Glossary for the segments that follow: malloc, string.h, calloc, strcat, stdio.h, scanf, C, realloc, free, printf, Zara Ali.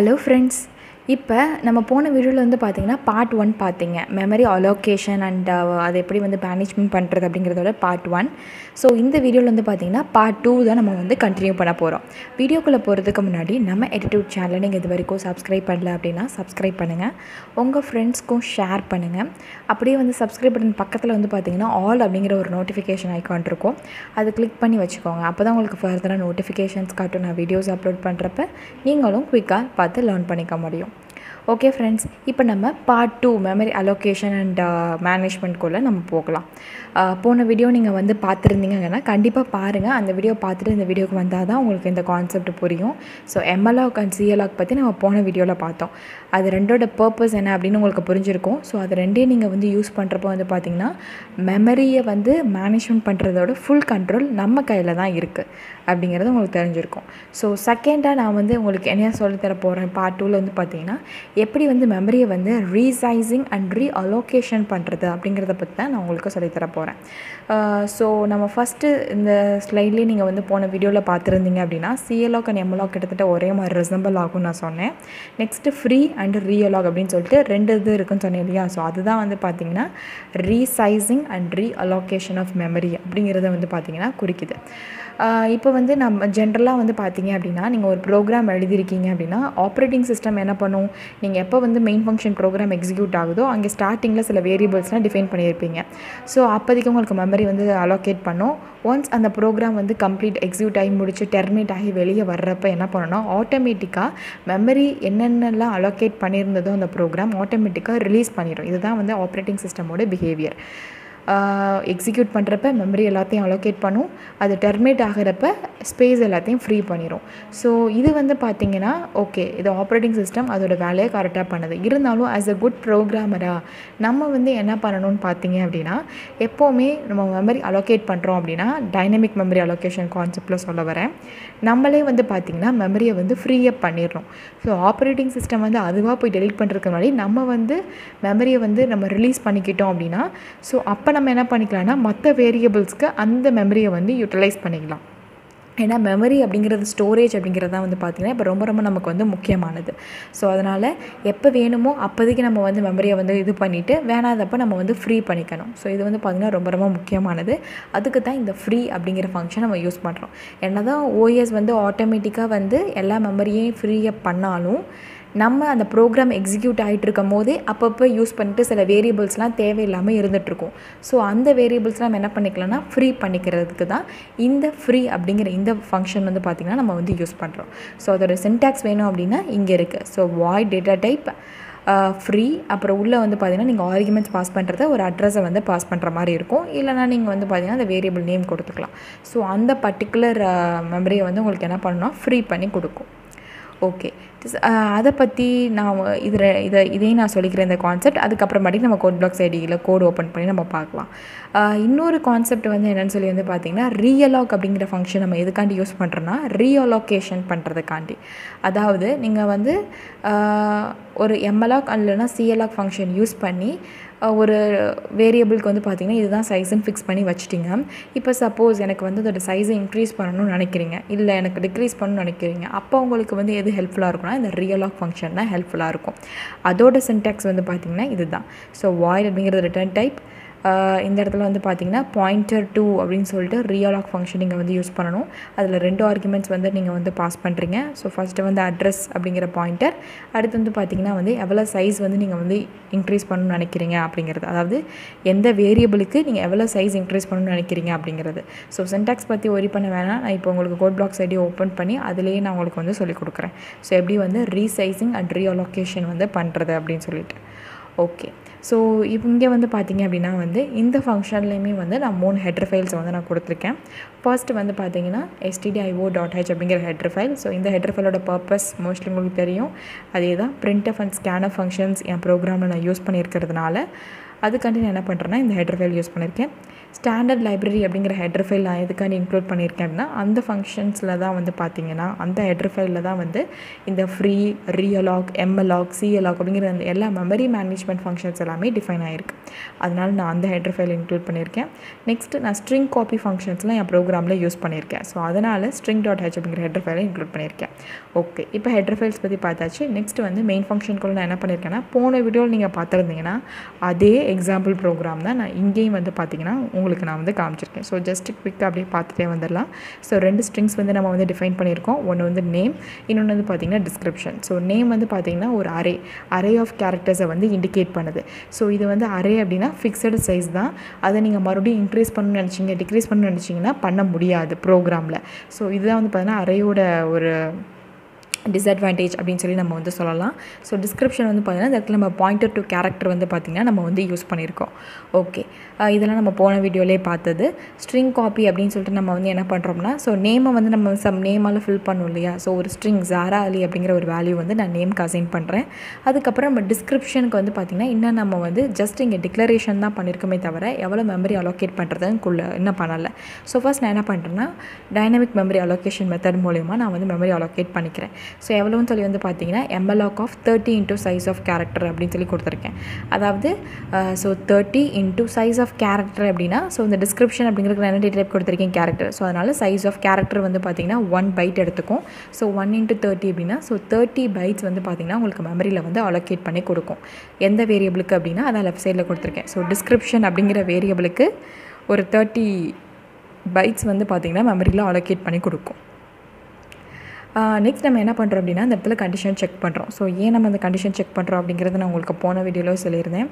Hello friends, இப்போ நம்ம போன வீடியோவில் வந்து பார்த்தீங்கன்னா பார்ட் ஒன் பார்த்தீங்க மெமரி அலோகேஷன் அண்ட் அதை எப்படி வந்து மேனேஜ்மெண்ட் பண்ணுறது அப்படிங்கிறதோட பார்ட் ஒன். ஸோ இந்த வீடியோவில் வந்து பார்த்தீங்கன்னா பார்ட் டூ தான் நம்ம வந்து கண்டினியூ பண்ண போகிறோம். வீடியோக்குள்ளே போகிறதுக்கு முன்னாடி நம்ம எடிட்யூட் சேனலை நீங்கள் இது வரைக்கும் சப்ஸ்கிரைப் பண்ணல அப்படின்னா சப்ஸ்கிரைப் பண்ணுங்கள், உங்கள் ஃப்ரெண்ட்ஸ்க்கும் ஷேர் பண்ணுங்கள். அப்படியே வந்து சப்ஸ்கிரைப் பண்ண பக்கத்தில் வந்து பார்த்தீங்கன்னா ஆல் அப்படிங்கிற ஒரு நோட்டிஃபிகேஷன் ஐக்கான் இருக்கும், அதை கிளிக் பண்ணி வச்சுக்கோங்க. அப்போ தான் உங்களுக்கு ஃபர்தராக நோட்டிஃபிகேஷன்ஸ் காட்டும், நான் வீடியோஸ் அப்லோட் பண்ணுறப்ப நீங்களும் குயிக்காக பார்த்து லேர்ன் பண்ணிக்க முடியும். ஓகே ஃப்ரெண்ட்ஸ், இப்போ நம்ம part two memory allocation and மேனேஜ்மெண்ட்குள்ளே நம்ம போகலாம். போன வீடியோ நீங்கள் வந்து பார்த்துருந்தீங்கன்னா கண்டிப்பாக பாருங்கள். அந்த வீடியோ பார்த்துட்டு இந்த வீடியோக்கு வந்தால் தான் உங்களுக்கு இந்த கான்செப்ட் புரியும். ஸோ எம்எல்ஓக் அண்ட் சிஎல்ஓக் பற்றி நம்ம போன வீடியோவில் பார்த்தோம். அது ரெண்டோட பர்பஸ் என்ன அப்படின்னு உங்களுக்கு புரிஞ்சிருக்கும். ஸோ அது ரெண்டையும் நீங்கள் வந்து யூஸ் பண்ணுறப்போ வந்து பார்த்திங்கன்னா மெமரியை வந்து மேனேஜ்மெண்ட் பண்ணுறதோட ஃபுல் கண்ட்ரோல் நம்ம கையில் தான் இருக்குது அப்படிங்கிறது உங்களுக்கு தெரிஞ்சிருக்கும். ஸோ செகண்டாக நான் வந்து உங்களுக்கு என்ன சொல்லித்தர போகிறேன் பார்ட் டூவில் வந்து பார்த்திங்கன்னா எப்படி வந்து மெமரியை வந்து ரீசைசிங் அண்ட் ரீஅலோகேஷன் பண்ணுறது அப்படிங்கிறத பற்றி தான் நான் உங்களுக்கு சொல்லித்தர போகிறேன். ஸோ நம்ம ஃபஸ்ட்டு இந்த ஸ்லைட்லேயே நீங்கள் வந்து போன வீடியோவில் பார்த்துருந்தீங்க அப்படின்னா சிஎல்ஓக் அண்ட் எம்எல்ஓக் கிட்டத்தட்ட ஒரே மாதிரி ரிசம்பிள் ஆகும் நான் சொன்னேன். நெக்ஸ்ட்டு ஃப்ரீ அண்ட் ரீஎல்ஓக் அப்படின்னு சொல்லிட்டு ரெண்டு இது இருக்குன்னு சொன்னேன் இல்லையா. ஸோ அதுதான் வந்து பார்த்திங்கன்னா resizing and reallocation of memory அப்படிங்கிறத வந்து பார்த்திங்கன்னா குறிக்குது. இப்போ வந்து நம்ம ஜென்ரலாக வந்து பார்த்திங்க அப்படின்னா நீங்கள் ஒரு ப்ரோக்ராம் எழுதியிருக்கீங்க அப்படின்னா ஆப்ரேட்டிங் சிஸ்டம் என்ன பண்ணும், நீங்கள் எப்போ வந்து மெயின் ஃபங்க்ஷன் ப்ரோக்ராம் எக்ஸிக்யூட் ஆகுதோ அங்கே ஸ்டார்டிங்கில் சில வேரியபிள்ஸ்லாம் டிஃபைன் பண்ணியிருப்பீங்க. ஸோ அப்போதைக்கு உங்களுக்கு மெமரி வந்து அலோகேட் பண்ணும். ஒன்ஸ் அந்த ப்ரோக்ராம் வந்து கம்ப்ளீட் எக்ஸிக்யூட் ஆகி முடிச்சு டெர்மினேட் ஆகி வெளியே வர்றப்போ என்ன பண்ணணும், ஆட்டோமேட்டிக்காக மெமரி என்னென்னலாம் அலோகேட் பண்ணியிருந்ததோ அந்த ப்ரோக்ராம் ஆட்டோமேட்டிக்காக ரிலீஸ் பண்ணிடும். இதுதான் வந்து ஆப்ரேட்டிங் சிஸ்டமோட பிஹேவியர். எக்ஸிக்யூட் பண்ணுறப்ப மெமரி எல்லாத்தையும் அலோகேட் பண்ணும், அது டெர்மினேட் ஆகிறப்ப ஸ்பேஸ் எல்லாத்தையும் ஃப்ரீ பண்ணிடும். ஸோ இது வந்து பார்த்திங்கன்னா ஓகே, இது ஆப்ரேட்டிங் சிஸ்டம் அதோட வேலையை கரெக்டாக பண்ணுது. இருந்தாலும் ஆஸ் அ குட் ப்ரோக்ராமராக நம்ம வந்து என்ன பண்ணணும்னு பார்த்திங்க அப்படின்னா எப்போவுமே நம்ம மெமரி அலோகேட் பண்ணுறோம் அப்படின்னா டைனமிக் மெமரி அலோகேஷன் கான்செப்டில் சொல்ல வரேன், நம்மளே வந்து பார்த்திங்கன்னா மெமரியை வந்து ஃப்ரீயாக பண்ணிடணும். ஸோ ஆப்ரேட்டிங் சிஸ்டம் வந்து அதுவாக போய் டெலிட் பண்ணுறதுக்கு முன்னாடி நம்ம வந்து மெமரியை வந்து நம்ம ரிலீஸ் பண்ணிக்கிட்டோம் அப்படின்னா ஸோ அப்போ நம்ம என்ன பண்ணிக்கலாம்னா மற்ற வேரியபிள்ஸ்க்கு அந்த மெமரியை வந்து யூட்டிலைஸ் பண்ணிக்கலாம். ஏன்னா மெமரி அப்படிங்கிறது ஸ்டோரேஜ் அப்படிங்கிறது தான் வந்து பார்த்திங்கன்னா இப்போ ரொம்ப ரொம்ப நமக்கு வந்து முக்கியமானது. ஸோ அதனால் எப்போ வேணுமோ அப்போதைக்கு நம்ம வந்து மெமரியை வந்து இது பண்ணிவிட்டு வேணாதப்போ நம்ம வந்து ஃப்ரீ பண்ணிக்கணும். ஸோ இது வந்து பார்த்திங்கன்னா ரொம்ப ரொம்ப முக்கியமானது. அதுக்கு தான் இந்த ஃப்ரீ அப்படிங்கிற ஃபங்க்ஷன் நம்ம யூஸ் பண்ணுறோம். என்ன தான் ஓஎஸ் வந்து ஆட்டோமேட்டிக்காக வந்து எல்லா மெமரியையும் ஃப்ரீயாக பண்ணாலும் நம்ம அந்த ப்ரோக்ராம் எக்ஸிக்யூட் ஆகிட்ருக்கும் போதே அப்பப்போ யூஸ் பண்ணிட்டு சில வேரியபிள்ஸ்லாம் தேவையில்லாமல் இருந்துகிட்ருக்கும். ஸோ அந்த வேரியபிள்ஸ் நம்ம என்ன பண்ணிக்கலாம்னா ஃப்ரீ பண்ணிக்கிறதுக்கு தான் இந்த ஃப்ரீ அப்படிங்கிற இந்த ஃபங்க்ஷன் வந்து பார்த்திங்கன்னா நம்ம வந்து யூஸ் பண்ணுறோம். ஸோ அதோட சின்டாக்ஸ் வேணும் அப்படின்னா இங்கே இருக்குது. So void data type free, அப்புறம் உள்ளே வந்து பார்த்திங்கன்னா நீங்கள் ஆர்குமெண்ட்ஸ் பாஸ் பண்ணுறத ஒரு அட்ரஸை வந்து பாஸ் பண்ணுற மாதிரி இருக்கும். இல்லைனா நீங்கள் வந்து பார்த்திங்கன்னா அந்த வேரியபிள் நேம் கொடுத்துக்கலாம். ஸோ அந்த பர்டிகுலர் மெமரியை வந்து உங்களுக்கு என்ன பண்ணணும்னா ஃப்ரீ பண்ணி கொடுக்கும். ஓகே, அதை பற்றி நான் இதையும் நான் சொல்லிக்கிறேன் இந்த கான்செப்ட். அதுக்கப்புறமாட்டி நம்ம கோட் பிளாக்ஸ் ஐடியில் கோடு ஓப்பன் பண்ணி நம்ம பார்க்கலாம். இன்னொரு கான்செப்ட் வந்து என்னென்னு சொல்லி வந்து பார்த்திங்கன்னா ரீஅலாக் அப்படிங்கிற ஃபங்க்ஷன் நம்ம எதுக்காண்டி யூஸ் பண்ணுறோன்னா ரீஅலோகேஷன் பண்ணுறதுக்காண்டி. அதாவது நீங்கள் வந்து ஒரு எம்எல்ஓக் இல்லைனா சிஎல்ஓக் ஃபங்க்ஷன் யூஸ் பண்ணி ஒரு வேரியபிளுக்கு வந்து பார்த்திங்கன்னா இதுதான் சைஸுன்னு ஃபிக்ஸ் பண்ணி வச்சுட்டிங்க. இப்போ சப்போஸ் எனக்கு வந்து அதோட சைஸை இன்க்ரீஸ் பண்ணணும்னு நினைக்கிறீங்க, இல்லை எனக்கு டிக்ரீஸ் பண்ணணும்னு நினைக்கிறீங்க. அப்போ உங்களுக்கு வந்து எது ஹெல்ப்ஃபுல்லாக இருக்குன்னா இந்த realloc ஃபங்க்ஷன் தான் ஹெல்ப்ஃபுல்லாக இருக்கும். அதோட சின்டாக்ஸ் வந்து பார்த்திங்கன்னா இது தான். ஸோ void அப்படிங்கிறது ரிட்டர்ன் டைப். இந்த இடத்துல வந்து பார்த்திங்கன்னா பாயிண்டர் டூ அப்படின்னு சொல்லிட்டு realloc ஃபங்க்ஷன் நீங்கள் வந்து யூஸ் பண்ணணும். அதில் ரெண்டு ஆர்குமெண்ட்ஸ் வந்து நீங்கள் வந்து பாஸ் பண்ணுறீங்க. ஸோ ஃபஸ்ட்டு வந்து அட்ரஸ் அப்படிங்கிற பாயிண்டர், அடுத்து வந்து பார்த்திங்கன்னா வந்து எவ்வளோ சைஸ் வந்து நீங்கள் வந்து இன்க்ரீஸ் பண்ணணும்னு நினைக்கிறீங்க அப்படிங்கிறது, அதாவது எந்த வேரியபிளுக்கு நீங்கள் எவ்வளோ சைஸ் இன்க்ரீஸ் பண்ணணும்னு நினைக்கிறீங்க அப்படிங்கிறது. ஸோ சின்டாக்ஸ் பற்றி ஒரி பண்ண வேணாம், நான் இப்போ உங்களுக்கு கோட் பிளாக்ஸ் ஐடியை ஓப்பன் பண்ணி அதுலேயே நான் உங்களுக்கு வந்து சொல்லிக் கொடுக்குறேன். ஸோ எப்படி வந்து ரீசைசிங் அண்ட் ரீஅலோகேஷன் வந்து பண்ணுறது அப்படின்னு சொல்லிட்டு. ஓகே, ஸோ இங்கே வந்து பார்த்திங்க அப்படின்னா வந்து இந்த ஃபங்க்ஷன்லேயுமே வந்து நான் 3 ஹெட்ரு ஃபைல்ஸ் வந்து நான் கொடுத்துருக்கேன். ஃபர்ஸ்ட் வந்து பார்த்திங்கன்னா stdio.h அப்படிங்கிற ஹெட்ரு ஃபைல். ஸோ இந்த ஹெட்ரு ஃபைலோட பர்பஸ் மோஸ்ட்லி உங்களுக்கு தெரியும். அதே தான் printf அண்ட் scanf ஃபங்க்ஷன்ஸ் என் ப்ரோக்ராமில் நான் யூஸ் பண்ணியிருக்கிறதுனால அதுக்காண்டி நான் என்ன பண்ணுறேன்னா இந்த ஹெட்ரு ஃபைல் யூஸ் பண்ணியிருக்கேன். standard library அப்படிங்கற header file நான் எதுக்காக include பண்ணிருக்கேன்னா அந்த functionsல தான் வந்து பாத்தீங்கன்னா அந்த header fileல தான் வந்து இந்த free, realloc, malloc, calloc அப்படிங்கற எல்லா memory management functions எல்லாமே define ஆயிருக்கு. அதனால நான் அந்த header file include பண்ணிருக்கேன். Next நான் string copy functionsலாம் என் programல யூஸ் பண்ணிருக்கேன். So அதனால string.h அப்படிங்கற header file include பண்ணிருக்கேன். Okay, இப்போ header files பத்தி பார்த்தாச்சு. Next வந்து main function குள்ள நான் என்ன பண்ணிருக்கேன்னா போன வீடியோல நீங்க பார்த்திருந்தீங்கன்னா அதே example program தான் நான் இங்கேயும் வந்து பாத்தீங்கன்னா உங்களுக்கு நான் வந்து காமிச்சிருக்கேன். So just quick அப்படியே பார்த்துட்டே வந்துடலாம். So ரெண்டு strings வந்து நம்ம வந்து டிஃபைன் பண்ணியிருக்கோம். ஒன்று வந்து name, இன்னொன்று வந்து பாத்தீங்கன்னா description. So name வந்து பாத்தீங்கன்னா ஒரு array of characters வந்து indicate பண்ணுது. So இது வந்து array அப்படினா fixed size தான். அதை நீங்க மறுபடியும் increase பண்ணனும் நினைச்சீங்க, decrease பண்ணனும் நினைச்சீங்கனா பண்ண முடியாது programல. So இதுதான் வந்து பாத்தீங்கன்னா arrayயோட ஒரு disadvantage அப்படினு சொல்லி நம்ம வந்து சொல்லலாம். So description வந்து பாத்தீங்கன்னா அதுக்கு நம்ம pointer to character வந்து பாத்தீங்கன்னா நம்ம வந்து யூஸ் பண்ணியிருக்கோம். ஓகே, இதெல்லாம் நம்ம போன வீடியோலயே பார்த்தது. string copy அப்படினு சொல்லிட்டு நம்ம வந்து என்ன பண்றோம்னா so நேமை வந்து நம்ம some நேமால fill பண்ணோம் இல்லையா? So ஒரு string zara ali அப்படிங்கற ஒரு வேல்யூ வந்து நான் நேம்க்கு அசைன் பண்றேன். அதுக்கு அப்புறம் நம்ம descriptionக்கு வந்து பாத்தீங்கன்னா இன்ன நம்ம வந்து just இங்க declaration தான் பண்ணிருக்கமே தவிர எவ்வளவு memory allocate பண்றதுன்னு என்ன பண்ணல. So first நான் என்ன பண்றேன்னா dynamic memory allocation method மூலமா நான் வந்து memory allocate பண்ணிக்கிறேன். So எவ்வளவுன்னு சொல்லி வந்து பாத்தீங்கன்னா malloc of 30 into size of character அப்படினு சொல்லி கொடுத்திருக்கேன். அதாவது so 30 into size of character அப்படினா so இந்த description அப்படிங்கறதுக்கு நான் என்ன டைப் கொடுத்திருக்கேன் character. So அதனால size of character வந்து பாத்தீங்கன்னா 1 byte எடுத்துக்கும். So 1 into 30 அப்படினா so 30 bytes வந்து பாத்தீங்கன்னா உங்களுக்கு மெமரியில வந்து allocate பண்ணி கொடுக்கும். எந்த வேரியபிளுக்கு அப்படினா அத லெஃப்ட் சைடுல கொடுத்திருக்கேன். So description அப்படிங்கற வேரியபிளுக்கு ஒரு 30 bytes வந்து பாத்தீங்கன்னா மெமரியில allocate பண்ணி கொடுக்கும். Next நம்ம என்ன பண்றோம் அப்படினா இந்த இடத்துல கண்டிஷன் செக் பண்றோம். So ஏன் நம்ம அந்த கண்டிஷன் செக் பண்றோம் அப்படிங்கறது நான் உங்களுக்கு போன வீடியோல சொல்லியிருந்தேன்.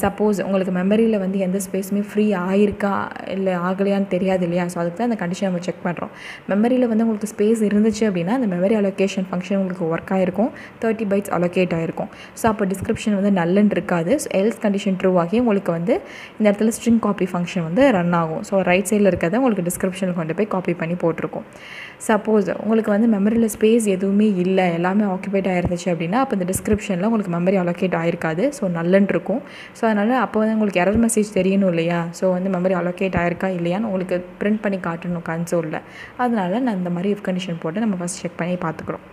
சப்போஸ் உங்களுக்கு மெமரியில வந்து எந்த ஸ்பேஸ்மே ஃப்ரீ ஆயிருக்கா இல்ல ஆகலையான்னு தெரியாது இல்லையா? So அதுக்கு தான் அந்த கண்டிஷன் நம்ம செக் பண்றோம். மெமரியில வந்து உங்களுக்கு ஸ்பேஸ் இருந்துச்சு அப்படினா அந்த மெமரி அலோகேஷன் ஃபங்ஷன் உங்களுக்கு வர்க் ஆயிருக்கும். 30 bytes allocate ஆயிருக்கும். So அப்ப டிஸ்கிரிப்ஷன் வந்து null இருக்காது. So else கண்டிஷன் ட்ரூ ஆகி உங்களுக்கு வந்து இந்த இடத்துல string copy ஃபங்ஷன் வந்து ரன் ஆகும். So ரைட் சைடுல இருக்கத உங்களுக்கு டிஸ்கிரிப்ஷன் கொண்டு போய் காப்பி பண்ணி போட்டுருக்கும். சப்போஸ் உங்களுக்கு வந்து மெமரியில ஸ்பேஸ் எதுவுமே இல்ல, எல்லாமே ஆக்குபைட் ஆயிருந்துச்சு அப்படினா அப்ப இந்த டிஸ்கிரிப்ஷன்ல உங்களுக்கு மெமரி அலோகேட் ஆயிருக்காது. சோ null இருக்கும். சோ அதனால அப்ப வந்து உங்களுக்கு எரர் மெசேஜ் தெரியணும் இல்லையா? சோ வந்து மெமரி அலோகேட் ஆயிருக்கா இல்லையான்னு உங்களுக்கு பிரிண்ட் பண்ணி காட்டணும் கன்சோல்ல. அதனால நான் இந்த மாதிரி if கண்டிஷன் போட்டு நம்ம ஃபர்ஸ்ட் செக் பண்ணி பாத்துக்குறோம்.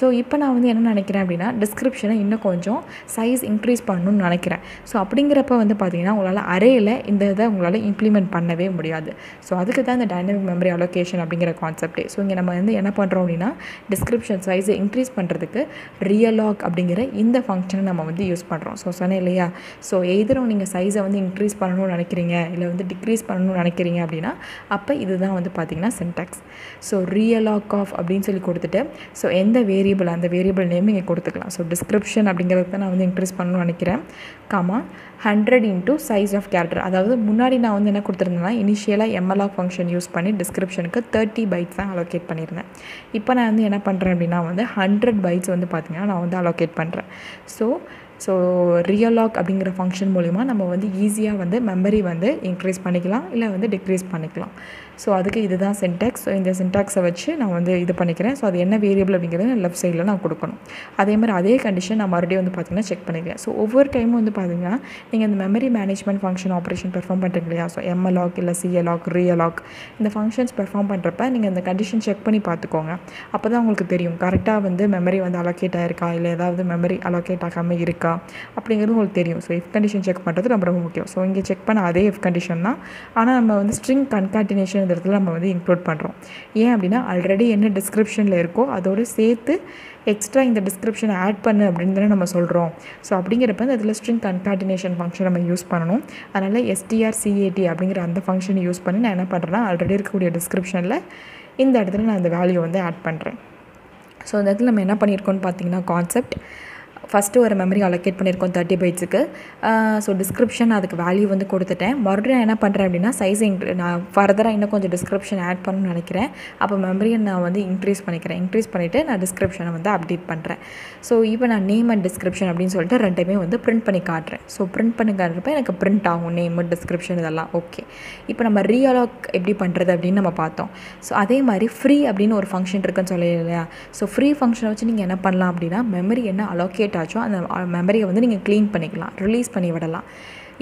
சோ இப்போ நான் வந்து என்ன நினைக்கிறேன் அப்படினா டிஸ்கிரிப்ஷனை இன்னும் கொஞ்சம் சைஸ் இன்கிரீஸ் பண்ணனும்னு நினைக்கிறேன். சோ அப்படிங்கறப்ப வந்து பாத்தீங்கன்னா உங்களால அரேல இந்த இத உங்களால இம்ப்ளிமென்ட் பண்ணவே முடியாது. சோ அதுக்கு தான் இந்த டைனமிக் மெமரி அலோகேஷன் அப்படிங்கற கான்செப்ட். சோ இங்க நம்ம வந்து என்ன பண்றோம் அப்படினா description size increase பண்றதுக்கு realloc அப்படிங்கற இந்த ஃபங்க்ஷனை நம்ம வந்து யூஸ் பண்றோம். சோ சொன்னே இல்லையா? சோ either நீங்க size வந்து இன்கிரீஸ் பண்ணனும் நினைக்கிறீங்க இல்ல வந்து டிக்ரீஸ் பண்ணனும் நினைக்கிறீங்க அப்படினா அப்ப இதுதான் வந்து பாத்தீங்கன்னா சின்டாக்ஸ். சோ realloc of அப்படினு சொல்லி கொடுத்துட்டு சோ எந்த வேரியபிள் அந்த வேரியபிள் நேம் நீங்க கொடுத்துக்கலாம். சோ description அப்படிங்கறத நான் வந்து இன்கிரீஸ் பண்ணனும் நினைக்கிறேன். 100 into size of character. அதாவது முன்னாடி நான் வந்து என்ன கொடுத்திருந்தேன்னா இனிஷியலா malloc ஃபங்க்ஷன் யூஸ் பண்ணி டிஸ்கிரிப்ஷனுக்கு 30 bytes தான் அலோகேட் பண்ணியிருந்தேன். இப்போ நான் வந்து என்ன பண்றேன் அப்படினா வந்து 100 bytes வந்து பாத்தீங்கன்னா நான் வந்து அலோகேட் பண்றேன். சோ realloc அப்படிங்கற ஃபங்க்ஷன் மூலமா நம்ம வந்து ஈஸியா வந்து மெமரி வந்து இன்கிரீஸ் பண்ணிக்கலாம் இல்ல வந்து டிக்ரீஸ் பண்ணிக்கலாம். சோ அதுக்கு இதுதான் சின்டாக்ஸ். சோ இந்த சின்டாக்ஸை வச்சு நான் வந்து இது பண்ணிக்கிறேன். சோ அது என்ன வேரியபிள் அப்படிங்கறது லெஃப்ட் சைடுல நான் கொடுக்கணும். அதே மாதிரி அதே கண்டிஷன் நான் மறுபடியும் வந்து பாத்தீங்கன்னா செக் பண்ணிக்கிறேன். சோ ஒவ்வொரு டைமும் வந்து பாத்தீங்கன்னா நீங்க இந்த memory management function operation perform பண்றீங்க இல்லையா? சோ malloc இல்ல calloc realloc இந்த ஃபங்க்ஷன்ஸ் பெர்ஃபார்ம் பண்றப்ப நீங்க இந்த கண்டிஷன் செக் பண்ணி பாத்துக்கோங்க. அப்பதான் உங்களுக்கு தெரியும் கரெக்ட்டா வந்து மெமரி வந்து அலோகேட் ஆயிருக்கா இல்ல ஏதாவது மெமரி அலோகேட் ஆகாம இருக்கா அப்படிங்கிறது உங்களுக்கு தெரியும். சோ if கண்டிஷன் செக் பண்றது ரொம்ப ரொம்ப முக்கியம். சோ இங்க செக் பண்ண அதே if கண்டிஷன் தான். ஆனா நம்ம வந்து string concatenation இந்த இடத்துல நம்ம வந்து இன்க்ளூட் பண்றோம். ஏன் அப்படினா ஆல்ரெடி என்ன டிஸ்கிரிப்ஷன்ல இருக்கோ அதோட சேர்த்து எக்ஸ்ட்ரா இந்த டிஸ்கிரிப்ஷனை ஆட் பண்ணு அப்படின்றத நம்ம சொல்றோம். சோ அப்படிங்கறப்ப அதுல string concatenation ஃபங்க்ஷன் நம்ம யூஸ் பண்ணனும். அதனால strcat அப்படிங்கற அந்த ஃபங்க்ஷனை யூஸ் பண்ணி நான் என்ன பண்றேன்னா ஆல்ரெடி இருக்கக்கூடிய டிஸ்கிரிப்ஷன்ல இந்த இடத்துல நான் அந்த வேல்யூ வந்து ஆட் பண்றேன். சோ இந்த இடத்துல நம்ம என்ன பண்ணிருக்கோம்னு பாத்தீங்கன்னா கான்செப்ட் ஃபர்ஸ்ட் ஒரு மெமரி அலோகேட் பண்ணியிருக்கோம் 30 பைட்ஸுக்கு. ஸோ டிஸ்கிரிப்ஷன் அதுக்கு வேல்யூ வந்து கொடுத்துட்டேன். மறுபடியும் நான் என்ன பண்ணுறேன் அப்படின்னா சைஸ் நான் ஃபர்தராக இன்னும் கொஞ்சம் டிஸ்கிரிப்ஷன் ஆட் பண்ணணும்னு நினைக்கிறேன். அப்போ மெமரியை நான் வந்து இன்க்ரீஸ் பண்ணிக்கிறேன். இன்க்ரீஸ் பண்ணிவிட்டு நான் டிஸ்கிரிப்ஷனை வந்து அப்டேட் பண்ணுறேன். ஸோ இப்போ நான் நேம் அண்ட் டிஸ்கிரிப்ஷன் அப்படின்னு சொல்லிட்டு ரெண்டுமே வந்து பிரிண்ட் பண்ணி காட்டுறேன். ஸோ பிரிண்ட் பண்ணி காட்டுறப்ப எனக்கு பிரிண்ட் ஆகும் நேம் டிஸ்கிரிப்ஷன் இதெல்லாம். ஓகே, இப்போ நம்ம realloc எப்படி பண்ணுறது அப்படின்னு நம்ம பார்த்தோம். ஸோ அதே மாதிரி free அப்படின்னு ஒரு ஃபங்க்ஷன் இருக்குன்னு சொல்லலையா இல்லையா? ஸோ free ஃபங்க்ஷனை வச்சு நீங்கள் என்ன பண்ணலாம் அப்படின்னா மெமரி என்ன அலோகேட் ஆச்சோ அந்த மெமரியை வந்து நீங்கள் க்ளீன் பண்ணிக்கலாம், ரிலீஸ் பண்ணி விடலாம்.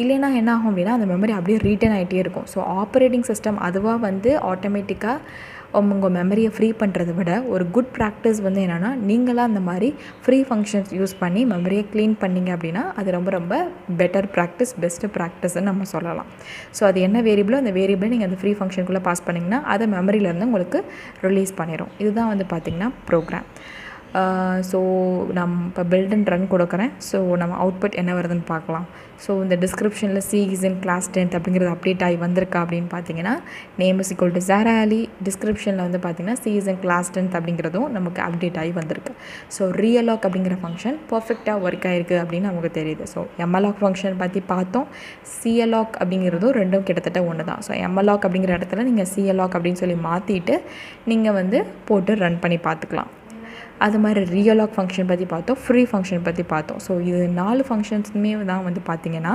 இல்லைனா என்ன ஆகும் அப்படின்னா அந்த மெமரி அப்படியே ரீட்டன் ஆகிட்டே இருக்கும். ஸோ ஆப்ரேட்டிங் சிஸ்டம் அதுவாக வந்து ஆட்டோமேட்டிக்காக உங்கள் மெமரியை ஃப்ரீ பண்ணுறத விட ஒரு குட் ப்ராக்டிஸ் வந்து என்னென்னா நீங்களாக அந்த மாதிரி ஃப்ரீ ஃபங்க்ஷன்ஸ் யூஸ் பண்ணி மெமரியை க்ளீன் பண்ணிங்க அப்படின்னா அது ரொம்ப ரொம்ப பெட்டர் ப்ராக்டிஸ், பெஸ்ட்டு ப்ராக்டிஸ்ன்னு நம்ம சொல்லலாம். ஸோ அது என்ன வேரியபிளோ அந்த வேரியபிளை நீங்கள் அந்த ஃப்ரீ ஃபங்க்ஷனுக்குள்ளே பாஸ் பண்ணிங்கன்னா அதை மெமரியிலேருந்து உங்களுக்கு ரிலீஸ் பண்ணிடும். இதுதான் வந்து பார்த்திங்கன்னா ப்ரோக்ராம். ஸோ நான் இப்போ பில்ட் அண்ட் ரன் கொடுக்குறேன். ஸோ நம்ம அவுட்புட் என்ன வருதுன்னு பார்க்கலாம். ஸோ இந்த டிஸ்கிரிப்ஷனில் C is in class 10th அப்படிங்கிறது அப்டேட் ஆகி வந்திருக்கா அப்படின்னு பார்த்தீங்கன்னா name is equal to Zara Ali, டிஸ்கிரிப்ஷனில் வந்து பார்த்திங்கன்னா C is in class 10th அப்படிங்கிறதும் நமக்கு அப்டேட் ஆகி வந்திருக்கு. ஸோ realloc அப்படிங்கிற ஃபங்க்ஷன் பர்ஃபெக்டாக ஒர்க் ஆகிருக்கு அப்படின்னு நமக்கு தெரியுது. ஸோ எம்எல்ஆக் ஃபங்க்ஷன் பற்றி பார்த்தோம், CLLoc அப்படிங்கிறதும் ரெண்டும் கிட்டத்தட்ட ஒன்று தான். ஸோ எம்எல்ஆக் அப்படிங்கிற இடத்துல நீங்கள் CLLoc அப்படின்னு சொல்லி மாற்றிட்டு நீங்கள் வந்து போட்டு ரன் பண்ணி பார்த்துக்கலாம். அது மாதிரி realloc ஃபங்க்ஷன் பற்றி பார்த்தோம், ஃப்ரீ ஃபங்க்ஷன் பற்றி பார்த்தோம். ஸோ இது 4 ஃபங்க்ஷன்ஸுமே தான் வந்து பார்த்திங்கன்னா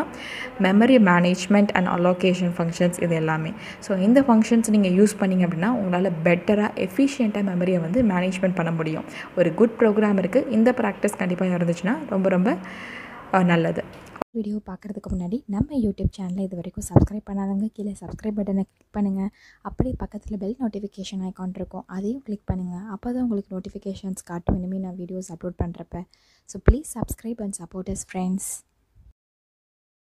memory management and allocation functions இது எல்லாமே. ஸோ இந்த ஃபங்க்ஷன்ஸ் நீங்கள் யூஸ் பண்ணிங்க அப்படின்னா உங்களால் பெட்டராக எஃபிஷியண்ட்டாக மெமரியை வந்து மேனேஜ்மெண்ட் பண்ண முடியும். ஒரு குட் ப்ரோக்ராம் இருக்குது. இந்த ப்ராக்டிஸ் கண்டிப்பாக இருந்துச்சுன்னா ரொம்ப ரொம்ப நல்லது. வீடியோ பார்க்குறதுக்கு முன்னாடி நம்ம யூடியூப் சேனலில் இது வரைக்கும் சப்ஸ்கிரைப் பண்ணாதவங்க கீழே சப்ஸ்கிரைப் பட்டனை கிளிக் பண்ணுங்கள். அப்படியே பக்கத்தில் பெல் நோட்டிஃபிகேஷன் ஐக்கான் இருக்கும், அதையும் கிளிக் பண்ணுங்கள். அப்போ தான் உங்களுக்கு நோட்டிஃபிகேஷன்ஸ் காட்டும் இனிமேல் நான் வீடியோஸ் அப்லோட் பண்ணுறப்ப. So please subscribe and support us friends.